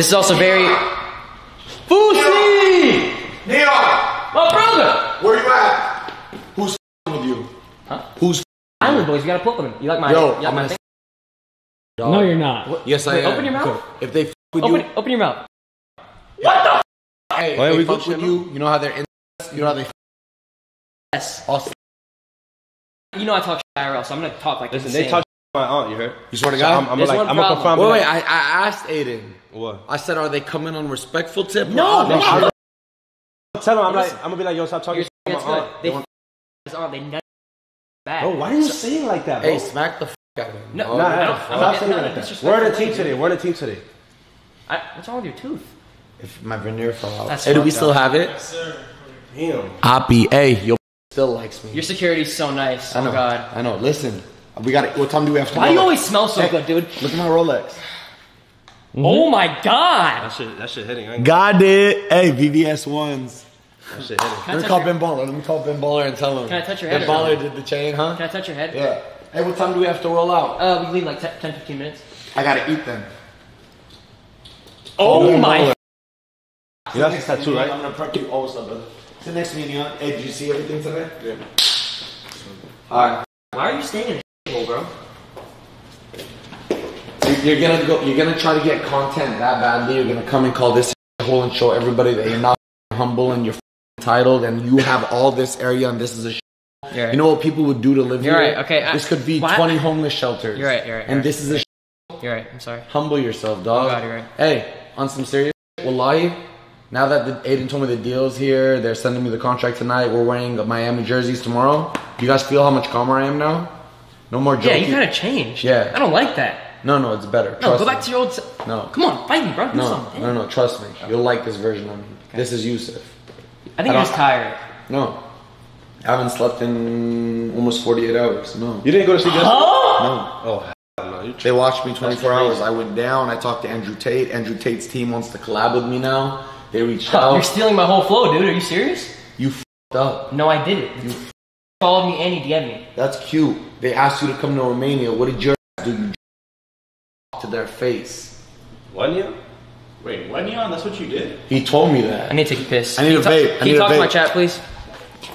This is also very... Fousey! Neo! My brother! Where you at? Who's with you? Huh? Who's Island Boys, you gotta pull them. You like my... Yo, I'm gonna... No, you're not. What? Yes, I am. Open your mouth. If they f with you... Open your mouth. What the f? Hey, if they fuck with you, you know how they're in... You know how they f... Yes. Awesome. You know I talk shit IRL, so I'm gonna talk like this. Listen, they talk shit my aunt, you heard? You swear to God? I'm like, I'm gonna confirm. Wait, I asked Adin. What? I said, are they coming on respectful tip? No, no. Tell them, I'm gonna be like, yo, stop talking shit to my aunt. They f his aunt, they nut back. Bro, why are you saying like that, bro? Hey, smack the f out of him. No, stop saying like that. We're in a team today, we're in a team today. What's wrong with your tooth? If my veneer fell out. Hey, do we still have it? Yes, sir. Damn. IPA, your still likes me. Your security's so nice. I know. Oh God. I know. Listen, we got. What time do we have tomorrow? Why do you always smell so good, dude? Look at my Rolex. Mm-hmm. Oh my God. That shit hitting. Got it. Hey, VVS1s. That shit hitting. Let me call Ben Baller. Let me call Ben Baller and tell him. Can I touch your head? Ben Baller did the chain, huh? Can I touch your head? Yeah. Hey, what time do we have to roll out? We leave like 10-15 minutes. I gotta eat them. Oh my. You have this tattoo, right? I'm gonna prep you also, brother. Sit next to me, Neon. Hey, did you see everything today? Yeah. Alright. Why are you staying in a hole, bro? You're gonna try to get content that badly. You're gonna come and call this a hole and show everybody that you're not humble and you're entitled and you have all this area and this is a hole. Right. You know what people would do to live here? You're right, okay. This could be 20 homeless shelters. You're right. This is a hole. You're right, I'm sorry. Humble yourself, dog. Oh God, you're right. Hey, on some serious Wallahi. Now that Adin told me the deal's here, they're sending me the contract tonight, we're wearing Miami jerseys tomorrow. Do you guys feel how much calmer I am now? No more joking. Yeah, you gotta change. Yeah. I don't like that. No, it's better. No, trust go back me. To your old self. No. Come on, fight me, bro. Do something. No, trust me. You'll like this version of me. Okay. This is Yusuf. I think you're just tired. No. I haven't slept in almost 48 hours. No. You didn't go to sleep yesterday? Huh? No. Oh. They watched me 24 hours. I went down, I talked to Andrew Tate. Andrew Tate's team wants to collab with me now. They reached out. You're stealing my whole flow, dude. Are you serious? You f***ed up. No, I didn't. You followed me and you DM'd me. That's cute. They asked you to come to Romania. What did your ass do? You to their face. What, Neon? Wait, what, Neon? That's what you did? He told me that. I need to take a piss. I need a vape. Can you talk to my chat, please?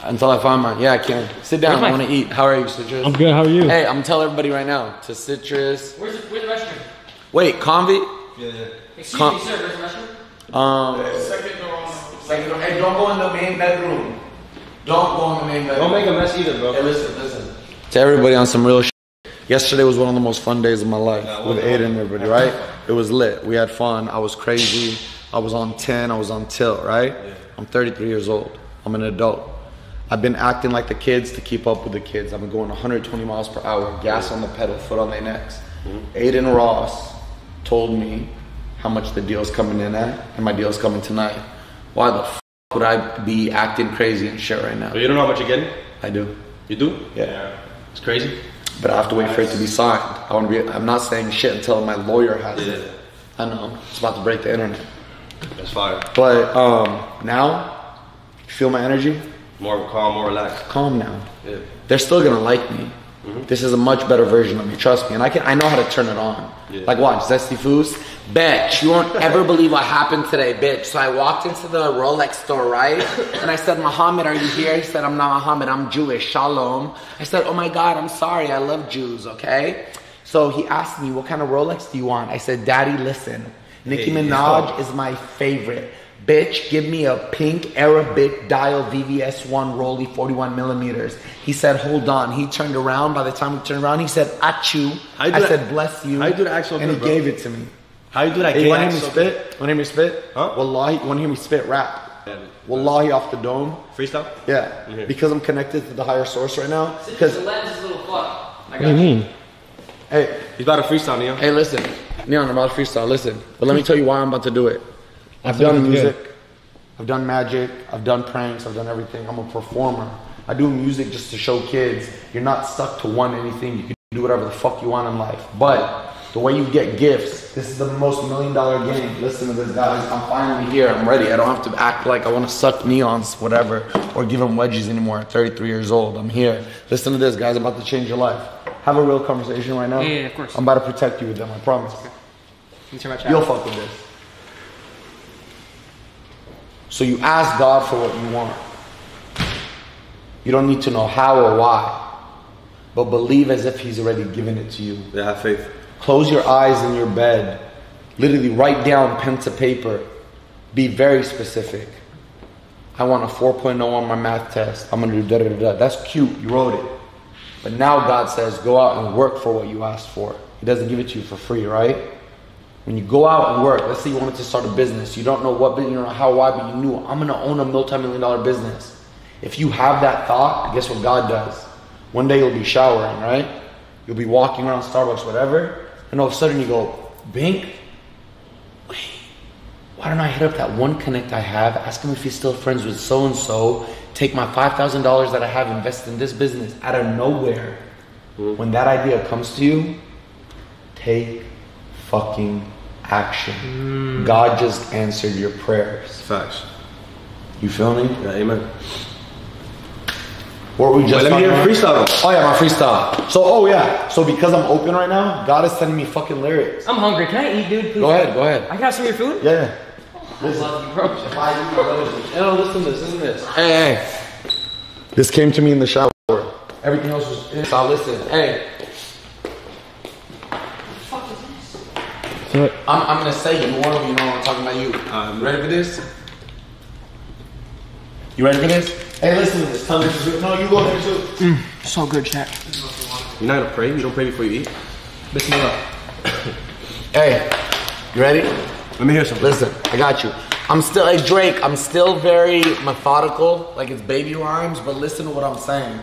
Until I find mine. Yeah, I can. Sit down. I want to eat. How are you, Citrus? I'm good. How are you? Hey, I'm telling everybody right now. To Citrus. Where's the restroom? Wait, Konvy? Yeah. Excuse me, sir. Where's the restroom? Second door. Hey, don't go in the main bedroom. Don't go in the main bedroom. Don't make a mess either, bro. Hey, listen. To everybody on some real shit. Yesterday was one of the most fun days of my life with Adin and everybody, right? It was lit. We had fun. I was crazy. I was on 10. I was on tilt, right? Yeah. I'm 33 years old. I'm an adult. I've been acting like the kids to keep up with the kids. I've been going 120 miles per hour, gas on the pedal, foot on their necks. Adin Ross told me how much the deal's coming in at, and my deal's coming tonight. Why the f would I be acting crazy and shit right now? But you don't know how much you're getting? I do. You do? Yeah. It's crazy. But I have to wait for it to be signed. I'm not saying shit until my lawyer has it. I know. It's about to break the internet. That's fire. But now, you feel my energy? More calm, more relaxed. Calm now. Yeah. They're still gonna like me. This is a much better version of me, trust me. And I know how to turn it on. Yeah. Like watch, Zesty Foos. Bitch, you won't ever believe what happened today, bitch. So I walked into the Rolex store, right? And I said, Muhammad, are you here? He said, I'm not Muhammad, I'm Jewish, shalom. I said, oh my God, I'm sorry, I love Jews, okay? So he asked me, what kind of Rolex do you want? I said, Daddy, listen, Nicki Minaj is my favorite. Bitch, give me a pink Arabic dial VVS1 Rolly 41 millimeters. He said, hold on. He turned around. By the time he turned around, he said, achu. I said, bless you. How you do that actual And good, he bro. Gave it to me. How you do that? Hey, want to hear me spit? Want to hear me spit? Huh? Wallahi, want to hear me spit rap? Yeah, Wallahi off the dome. Freestyle? Yeah. Because I'm connected to the higher source right now. Because the lens is a little fucked. What do you mean? Hey. He's about to freestyle, Neon. Hey, listen. Neon, I'm about to freestyle. Listen. But let me tell you why I'm about to do it. I've done music, I've done magic, I've done pranks, I've done everything. I'm a performer. I do music just to show kids you're not stuck to one anything. You can do whatever the fuck you want in life. But the way you get gifts, this is the most $1 million game. Listen to this, guys. I'm finally here. I'm ready. I don't have to act like I want to suck Neon's whatever or give him wedgies anymore at 33 years old. I'm here. Listen to this, guys. I'm about to change your life. Have a real conversation right now. Yeah, of course. I'm about to protect you with them. I promise. Okay. You'll fuck with this. So you ask God for what you want. You don't need to know how or why, but believe as if he's already given it to you. Yeah, have faith. Close your eyes in your bed. Literally write down pen to paper. Be very specific. I want a 4.0 on my math test. I'm going to do da da da da. That's cute. You wrote it. But now God says, go out and work for what you asked for. He doesn't give it to you for free, right? When you go out and work, let's say you wanted to start a business. You don't know what, you don't know how, why, but you knew, I'm going to own a multi-million-dollar business. If you have that thought, guess what God does? One day you'll be showering, right? You'll be walking around Starbucks, whatever. And all of a sudden you go, Bink, wait, why don't I hit up that one connect I have, ask him if he's still friends with so-and-so, take my $5,000 that I have invested in this business. Out of nowhere, when that idea comes to you, take fucking action. God just answered your prayers. Facts. You feel me? Yeah, amen. What were we just talking about? Let me hear your freestyle. Oh yeah, my freestyle. So because I'm open right now, God is sending me fucking lyrics. I'm hungry. Can I eat, dude? Please. Go ahead. I got some of your food? Yeah. Listen to this. Hey. This came to me in the shower. Everything else was in. So I listened. Hey. What the fuck is this? So I'm going to say you. One of you know I'm talking about you. Ready for this? You ready for this? Hey, listen to this. Tell me this is good. No, you go there too. So good, chat. You're not gonna pray? You don't pray before you eat? Bismillah. Hey, you ready? Let me hear something. Listen, I got you. I'm still, like Drake, I'm still very methodical. Like it's baby rhymes, but listen to what I'm saying.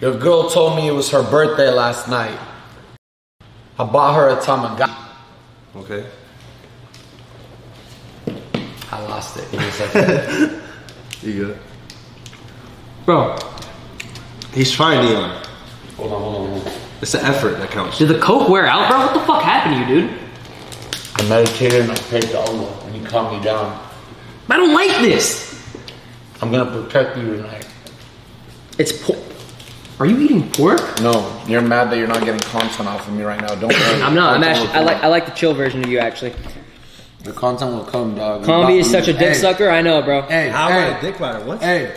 Your girl told me it was her birthday last night. I bought her a tamagotchi. Okay. I lost it. You good? Bro, he's trying, Elon. Hold on. It's the effort that counts. Did the coke wear out, bro? What the fuck happened to you, dude? I meditated and I prayed to Allah, and he calmed me down. I don't like this. I'm gonna protect you tonight. It's pork. Are you eating pork? No, you're mad that you're not getting content off of me right now. Don't worry. I'm not. I'm actually. I like the chill version of you, actually. The content will come, dog. Konvy is such a dick sucker. I know, bro. Hey, I want a dick rider. What? Hey,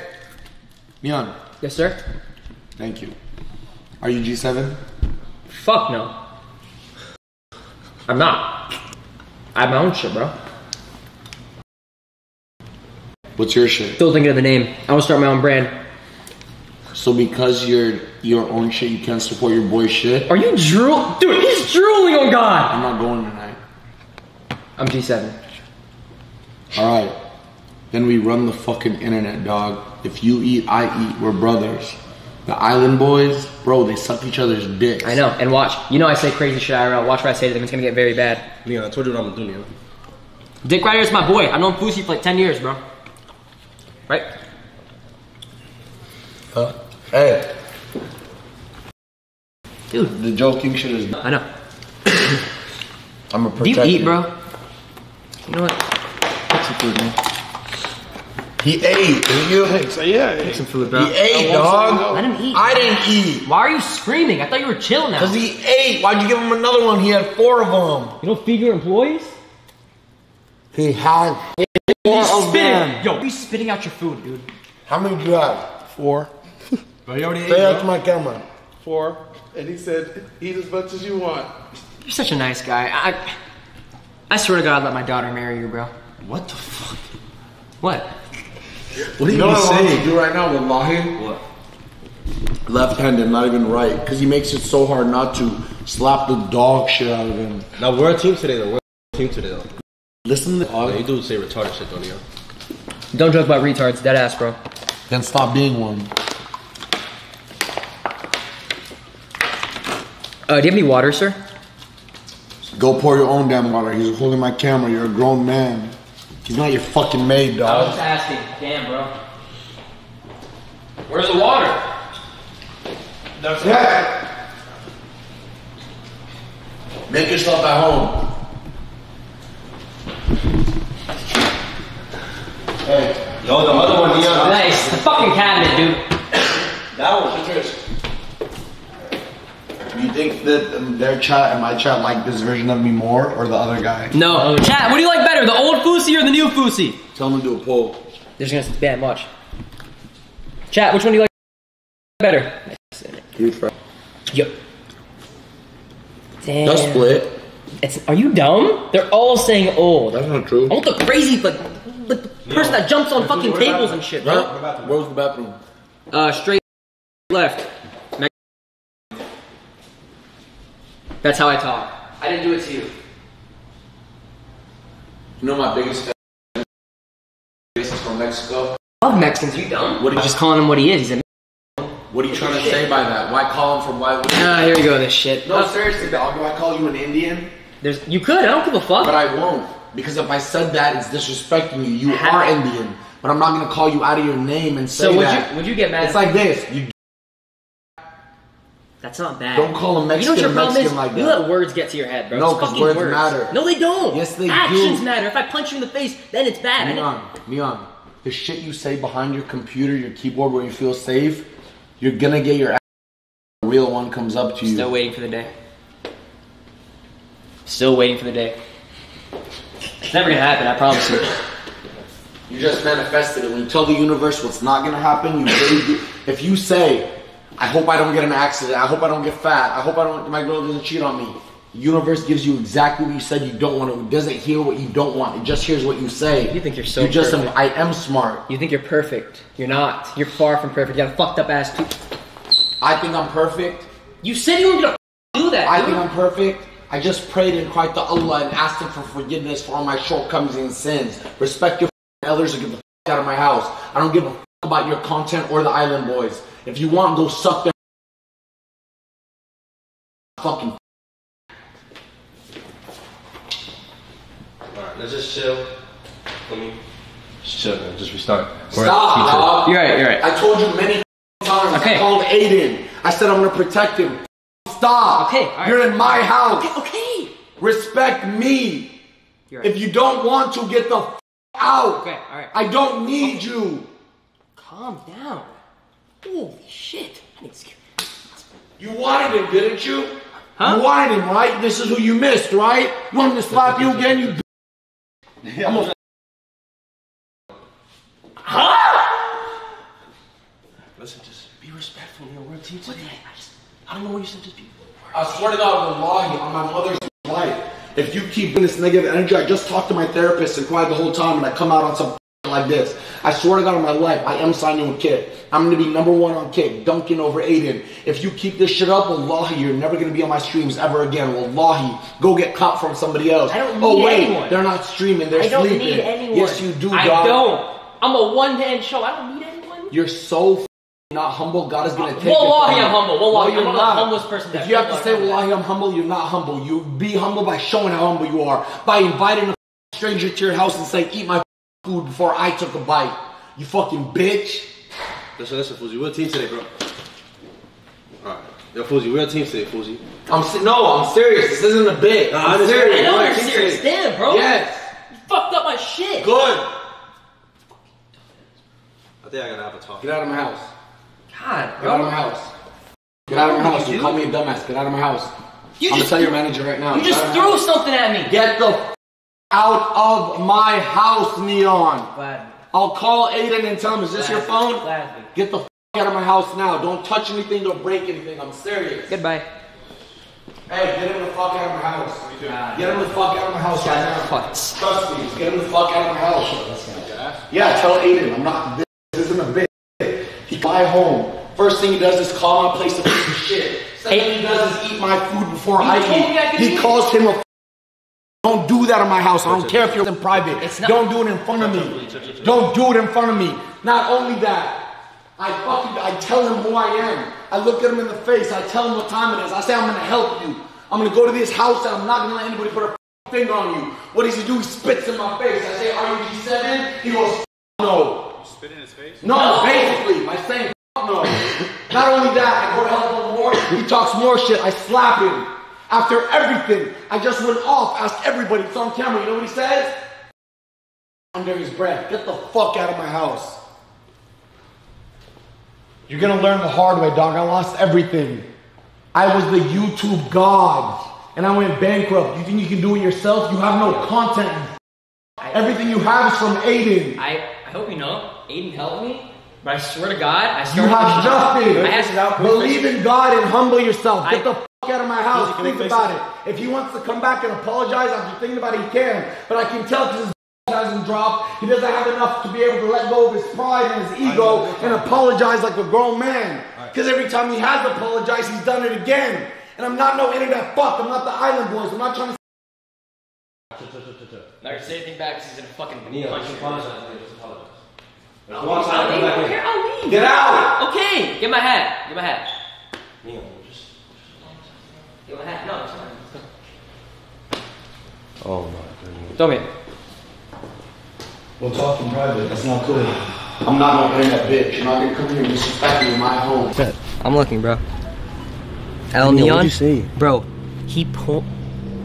Mion. Yes, sir. Thank you. Are you G7? Fuck no. I'm not. I have my own shit, bro. What's your shit? Still thinking of the name. I want to start my own brand. So because you're your own shit, you can't support your boy's shit. Are you drooling? Dude, he's drooling on God. I'm not going tonight. I'm G7. Alright. Then we run the fucking internet, dog. If you eat, I eat. We're brothers. The Island Boys, bro, they suck each other's dicks. I know. And watch. You know I say crazy shit IRL. Watch what I say to them. It's going to get very bad. Leon, I told you what I'm going to do, Leon. Dick Rider is my boy. I've known Fousey for like 10 years, bro. Right? Huh? Hey. Dude. The joking shit is... I know. I'm a protector. Do you eat, bro? You know what? That's some food, man. He ate. Did you? So yeah, take some food, bro. He ate, dog. I didn't eat. Why are you screaming? I thought you were chill now. Because he ate. Why'd you give him another one? He had 4 of them. You don't feed your employees? He had 4 of them. Yo, you're spitting out your food, dude. How many do you have? 4. Bro, you already ate, out to my camera. 4. And he said, eat as much as you want. You're such a nice guy. I swear to God, I'd let my daughter marry you, bro. What the fuck? What? What are you saying? Do right now, Wallahi? What? Left-handed, not even right, because he makes it so hard not to slap the dog shit out of him. Now we're a team today, though. Listen to all you do say retarded shit, don't you? Don't joke about retards, dead ass, bro. Then stop being one. Do you have any water, sir? Go pour your own damn water. He's holding my camera. You're a grown man. He's not your fucking maid, dog. I was just asking. Damn, bro. Where's the water? Yeah. Make yourself at home. Hey. Yo, the other one, Neon. Nice. The fucking cabinet, dude. That one's yours. you think that their chat and my chat like this version of me more or the other guy? No. Other chat, guy. What do you like better, the old Fousey or the new Fousey? Tell them to do a poll. They're just gonna spam, watch. Chat, which one do you like better? Huge bro. Yo. Damn. That's split. It's, are you dumb? They're all saying old. That's not true. I want the crazy, like the person that jumps on fucking tables and shit, bro. Right? Where's the bathroom? Straight left. That's how I talk. I didn't do it to you. You know my biggest is from Mexico? I love Mexicans, you dumb. What are you just calling him what he is? He's a What are you trying to say by that? Why call him from why? Ah, here you go, this shit. No, seriously, dog. Do I call you an Indian? There's, you could, I don't give a fuck. But I won't. Because if I said that, it's disrespecting you. You are Indian. But I'm not gonna call you out of your name and say that. So would you get mad? It's like this. You That's not bad. Don't call him Mexican, you know what your Mexican is? Like that. You let words get to your head, bro. No, because words matter. No, they don't. Yes, they do. Actions matter. If I punch you in the face, then it's bad. Neon, the shit you say behind your computer, your keyboard, where you feel safe, you're gonna get your ass. The real one comes up to you. Still waiting for the day. Still waiting for the day. It's never gonna happen, I promise you. You just manifested it. When you tell the universe what's not gonna happen, you really do. If you say, I hope I don't get an accident. I hope I don't get fat. I hope I don't. My girl doesn't cheat on me. The universe gives you exactly what you said you don't want. It doesn't hear what you don't want. It just hears what you say. You think you're so perfect. I am smart. You think you're perfect. You're not. You're far from perfect. You got a fucked up ass. I think I'm perfect. You said you were gonna do that. I think I'm perfect. I just prayed and cried to Allah and asked Him for forgiveness for all my shortcomings and sins. Respect your elders and get the fuck out of my house. I don't give a fuck about your content or the Island Boys. If you want, go suck their fucking. Alright, let's just chill. Let me just chill, man. Just restart. Stop! You're right. I told you many times. Okay. I called Aiden. I said I'm gonna protect him. Stop! Okay. Right. You're in my house. Okay. Respect me. You're right. If you don't want to, get the f out. Okay. All right. I don't need you. Calm down. Holy shit. You wanted him, didn't you? Huh? You wanted him, right? This is who you missed, right? You want him to slap you again, you b****? I'm gonna Huh? Listen, just be respectful, man. We're a team today. I don't know what you said to people. I swear to God, Wallahi, on my mother's life, if you keep doing this negative energy, I just talked to my therapist and cried the whole time and I come out on some like this. I swear to God on my life, I am signing with Kit. I'm gonna be #1 on Kit, dunking over Aiden. If you keep this shit up, Wallahi, you're never gonna be on my streams ever again. Wallahi, go get caught from somebody else. I don't need anyone. They're not streaming, they're sleeping. I don't need anyone. Yes, you do, dog. I don't. I'm a one-man show. I don't need anyone. You're so not humble. God is gonna take it. Wallahi, I'm humble. Wallahi, no, you're not the humblest person. If you have to say, Wallahi, I'm humble, you're not humble. You be humble by showing how humble you are, by inviting a stranger to your house and saying, eat my food before I took a bite, you fucking bitch. Listen, Fousey, we're a team today, bro. Alright. Yo, Fousey, we're a team today, Fousey. I'm serious. This isn't a bit. No, I'm serious. I know you're serious. Damn, bro. Yes. You fucked up my shit. Good. I think I gotta have a talk. Get out of my house. God, bro. Get out of my house. Get out of my house. You call me a dumbass. Get out of my house. I'm gonna tell your manager right now. You just threw something at me. Get the out of my house, Neon. Gladly. I'll call Aiden and tell him, is this your phone? Gladly. Get the f out of my house now. Don't touch anything, don't break anything. I'm serious. Goodbye. Hey, get him the fuck out of my house. Get him the fuck out of my house right now. Trust me, get him the fuck out of my house. Yeah, tell Aiden, I'm not this. This isn't a bitch. He fly home. First thing he does is call my place a piece of shit. Second thing he does is eat my food before I eat. He calls him a Don't do that in my house. I don't care if you're in private. Don't do it in front of me. Don't do it in front of me. Not only that, I tell him who I am. I look at him in the face. I tell him what time it is. I say, I'm going to help you. I'm going to go to this house and I'm not going to let anybody put a finger on you. What does he do? He spits in my face. I say, are you G7? He goes, no. You spit in his face? No, basically. I say, no. Not only that, I go to help him more. He talks more shit. I slap him. After everything, I just went off, asked everybody, it's on camera, you know what he says? Under his breath, get the fuck out of my house. You're gonna learn the hard way, dog. I lost everything. I was the YouTube god, and I went bankrupt. You think you can do it yourself? You have no content. Everything you have is from Adin. I hope you know, Adin helped me, but I swear to God, I started. You have nothing. I have to believe in God and humble yourself. Get the f out of my house. Think about it. If he wants to come back and apologize after thinking about it, he can. But I can tell because his doesn't drop. He doesn't have enough to be able to let go of his pride and his ego and apologize like a grown man. Because every time he has apologized, he's done it again. And I'm not no internet fuck. I'm not the Island Boys. I'm not trying to. Now say anything back because he's in a fucking NEO. I'll leave. Get out. Okay. Get my hat. Get my hat. NEO, just. Get my hat. No, it's fine. Oh my goodness. Tell me. We'll talk in private. That's not cool. I'm not gonna internet bitch. I'm not gonna come here and disrespect you in my home. I'm looking, bro. El Neon? What did you see? Bro, he pulled.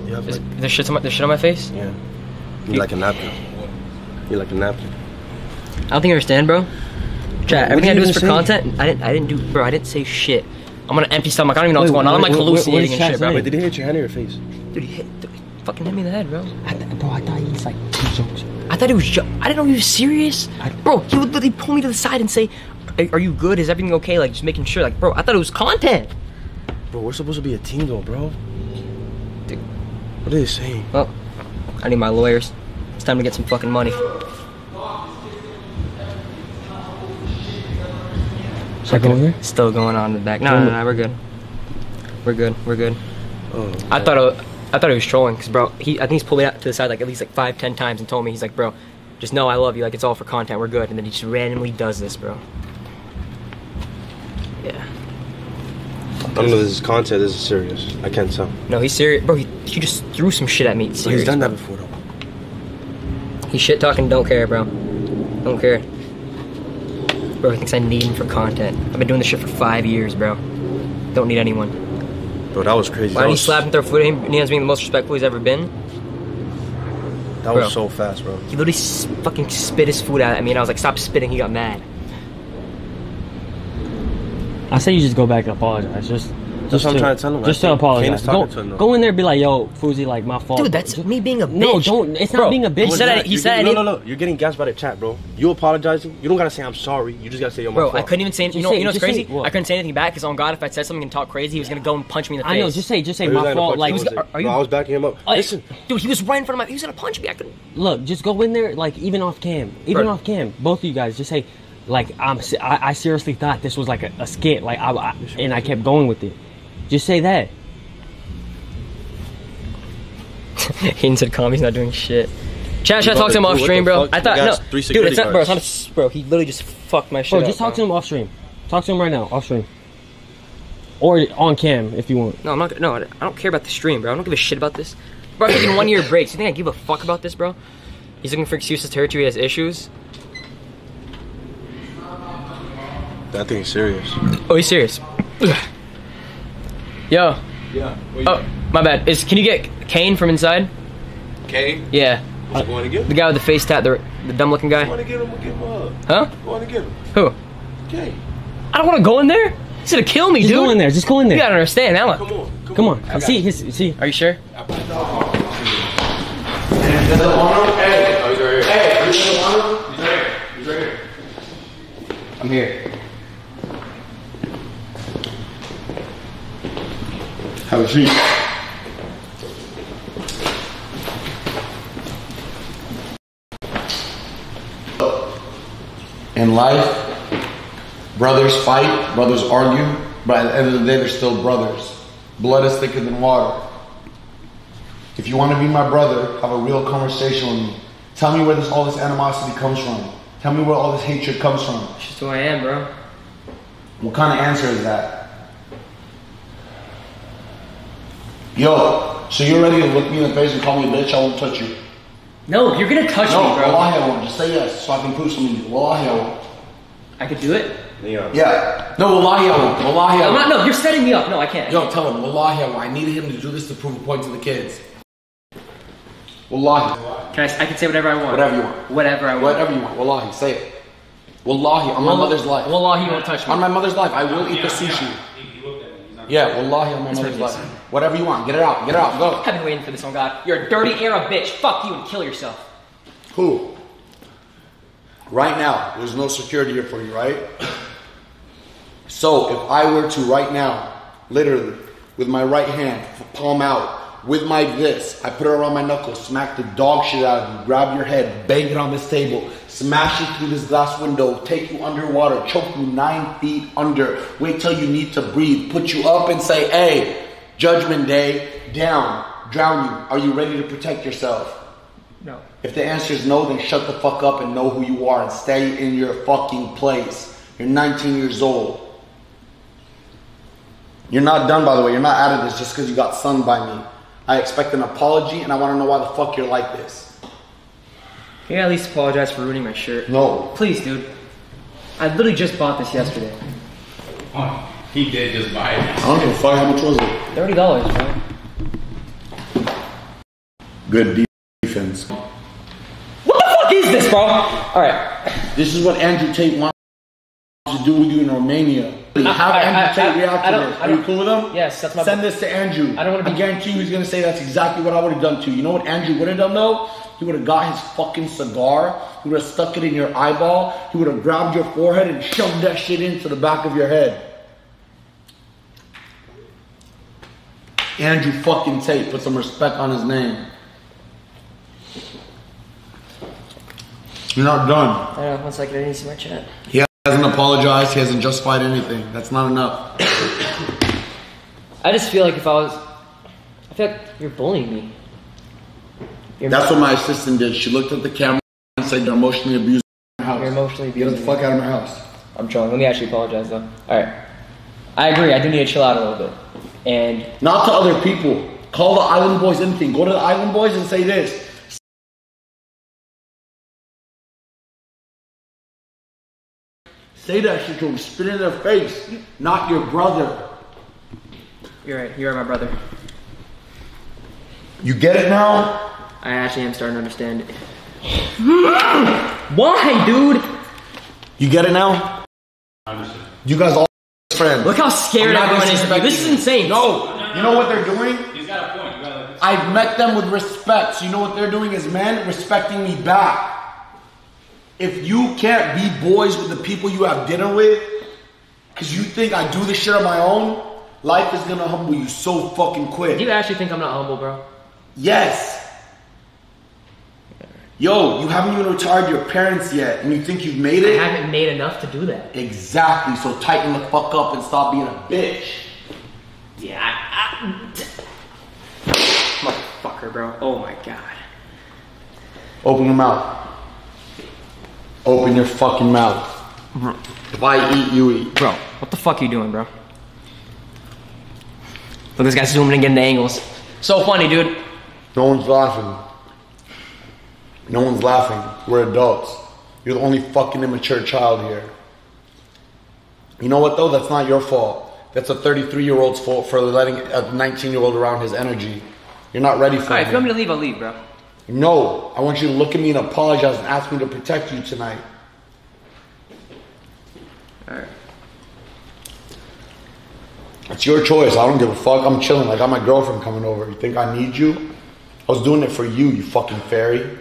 Yeah, like, there's shit on my face? Yeah. You're like a napkin. You're like a napkin. I don't think I understand, bro. Chat, everything I do is for content. I didn't say shit. I'm gonna empty stomach. I don't even know what's going on. I'm like hallucinating and shit, bro. Wait, did he hit your hand or your face? Dude, he fucking hit me in the head, bro. I thought he was like jokes. I thought he was I didn't know he was serious. Bro, he would literally pull me to the side and say, are you good? Is everything okay? Like, just making sure. Like, bro, I thought it was content. Bro, we're supposed to be a team, though, bro. Dude. What are they saying? Well, I need my lawyers. It's time to get some fucking money. Still going on in the back. No, we're good. We're good. Oh, I thought he was trolling, because, bro, I think he's pulled me out to the side, like, at least, like, 5-10 times and told me, he's like, bro, just know I love you, like, it's all for content, we're good, and then he just randomly does this, bro. Yeah. I don't know if this is content, this is serious. I can't tell. No, he's serious. Bro, he just threw some shit at me. Serious, he's done that before, though. He's shit-talking, don't care, bro. Don't care. Bro, he thinks I need him for content. I've been doing this shit for 5 years, bro. Don't need anyone. Bro, that was crazy. Why did he slap and throw food at him? Neon's being the most respectful he's ever been. That was so fast, bro. He literally fucking spit his food at me, and I was like, stop spitting. He got mad. I say you just go back and apologize. That's what I'm trying to tell him. Just to apologize. Go in there and be like, yo, Fousey, like, my fault. Dude, that's me being a bitch. No, don't. It's not being a bitch. He said no. You're getting gassed by the chat, bro. You apologizing. You don't got to say, I'm sorry. You just got to say, yo, my fault. Bro, I couldn't even say anything. You know what's crazy? I couldn't say anything back because, on God, if I said something and talked crazy, he was going to go and punch me in the face. I know. Just say my fault. Like, I was backing him up. Listen. Dude, he was right in front of me. He was going to punch me. I couldn't. Look, just go in there, like, even off cam. Even off cam. Both of you guys, just say, like, I seriously thought this was like a skit, like and I kept going with it. Just say that. Hayden said Konvy's not doing shit. Chat talk to him off stream, bro. I thought, no, dude, it's not, bro, it's not, bro, he literally just fucked my shit up. Bro, just talk to him off stream. Talk to him right now, off stream. Or on cam, if you want. No, I'm not, no, I don't care about the stream, bro. I don't give a shit about this. Bro, I'm taking 1 year breaks. You think I give a fuck about this, bro? He's looking for excuses to hurt you, he has issues. That thing's serious. Oh, he's serious. Yo. Yeah. Oh, my bad. Can you get Kane from inside? Kane? Yeah. What you want to get? The guy with the face tat, the dumb looking guy. You want to get him? We'll give him a hug. Huh? You want to get him? Who? Kane. I don't want to go in there. He's gonna kill me, dude. Just go in there. Just go in there. You gotta understand, Alan. Come on. See. Are you sure? I'm here. Have a seat. In life, brothers fight, brothers argue, but at the end of the day, they're still brothers. Blood is thicker than water. If you want to be my brother, have a real conversation with me. Tell me where all this animosity comes from. Tell me where all this hatred comes from. It's just who I am, bro. What kind of answer is that? Yo, so you're ready to look me in the face and call me a bitch? I won't touch you. No, you're gonna touch me, bro. Wallahi, I won't. Just say yes, so I can prove something to you. Wallahi, I won't. I could do it? Yeah. No, Wallahi, I won't. Wallahi, I won't. No, you're setting me up. No, I can't. Yo, tell him. Wallahi, I won't. I needed him to do this to prove a point to the kids. Wallahi. I can say whatever I want. Whatever you want. Whatever I want. Whatever you want. Wallahi, say it. Wallahi, on my mother's life. Wallahi, you won't touch me. On my mother's life, I will eat the sushi. Yeah, wallahi, I'm on my mother's life. Whatever you want, get it out, go. I've been waiting for this one, God. You're a dirty Arab bitch. Fuck you and kill yourself. Who? Right now, there's no security here for you, right? So, if I were to right now, literally, with my right hand, palm out, with my this, I put it around my knuckles, smack the dog shit out of you, grab your head, bang it on this table, smash it through this glass window, take you underwater, choke you 9 feet under, wait till you need to breathe, put you up and say, hey, judgment day, down, drown you. Are you ready to protect yourself? No. If the answer is no, then shut the fuck up and know who you are and stay in your fucking place. You're 19 years old. You're not done, by the way. You're not out of this just because you got sunned by me. I expect an apology, and I want to know why the fuck you're like this. Can you at least apologize for ruining my shirt? No. Please, dude. I literally just bought this yesterday. Oh, he did just buy it. I don't give a fuck. How much was it? $30, man. Good defense. What the fuck is this, bro? All right. This is what Andrew Tate wants to do with you in Romania. Have Andrew Tate react to this. Are you cool with him? Yes, that's my Send this to Andrew. I don't want to be guarantee you he's going to say that's exactly what I would have done to you. You know what Andrew would have done though? He would have got his fucking cigar. He would have stuck it in your eyeball. He would have grabbed your forehead and shoved that shit into the back of your head. Andrew fucking Tate. Put some respect on his name. You're not done. I know. One second. I didn't see my chat. Yeah. He hasn't apologized, he hasn't justified anything. That's not enough. I just feel like if I was... I feel like you're bullying me. That's what my assistant did. She looked at the camera and said, you're emotionally abusing my house. You're emotionally abusing Get the fuck out of my house. I'm trolling. Let me actually apologize, though. Alright. I agree. I do need to chill out a little bit. And... Not to other people. Call the Island Boys anything. Go to the Island Boys and say this. Say that shit to him, spit in their face, not your brother. You're right, you are my brother. You get it now? I actually am starting to understand it. Why, dude? You get it now? I understand. You guys all friends. Look how scared everyone is. This is insane. No, you know what they're doing? He's got a point. You gotta like I've met them with respect, so you know what they're doing is men respecting me back. If you can't be boys with the people you have dinner with, because you think I do this shit on my own, life is gonna humble you so fucking quick. Do you actually think I'm not humble, bro? Yes. Yo, you haven't even retired your parents yet, and you think you've made it? I haven't made enough to do that. Exactly, so tighten the fuck up and stop being a bitch. Yeah, Motherfucker, bro. Oh my god. Open your mouth. Open your fucking mouth. Bro. If I eat, you eat. Bro, what the fuck are you doing, bro? Look, this guy's zooming and getting the angles. So funny, dude. No one's laughing. No one's laughing. We're adults. You're the only fucking immature child here. You know what, though? That's not your fault. That's a 33-year-old's fault for letting a 19-year-old around his energy. You're not ready for it. All right, if you want me to leave, I'll leave, bro. No, I want you to look at me and apologize and ask me to protect you tonight. Alright. It's your choice. I don't give a fuck. I'm chilling. I got my girlfriend coming over. You think I need you? I was doing it for you, you fucking fairy.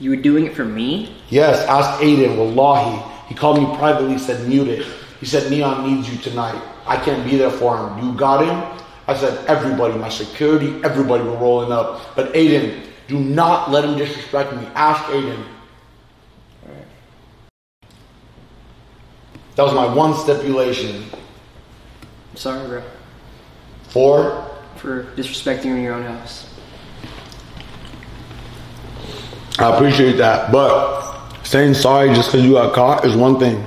You were doing it for me? Yes, ask Adin. Wallahi. He called me privately, said mute it. He said, Neon needs you tonight. I can't be there for him. You got him? I said, everybody, my security, everybody were rolling up. But Adin... Do not let him disrespect me. Ask Adin. Right. That was my one stipulation. I'm sorry, bro. For disrespecting you in your own house. I appreciate that, but saying sorry just because you got caught is one thing.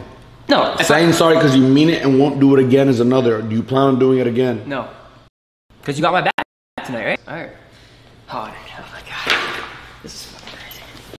No. Saying sorry because you mean it and won't do it again is another. Do you plan on doing it again? No. Because you got my back tonight, right? All right. Oh, no, oh my god. This is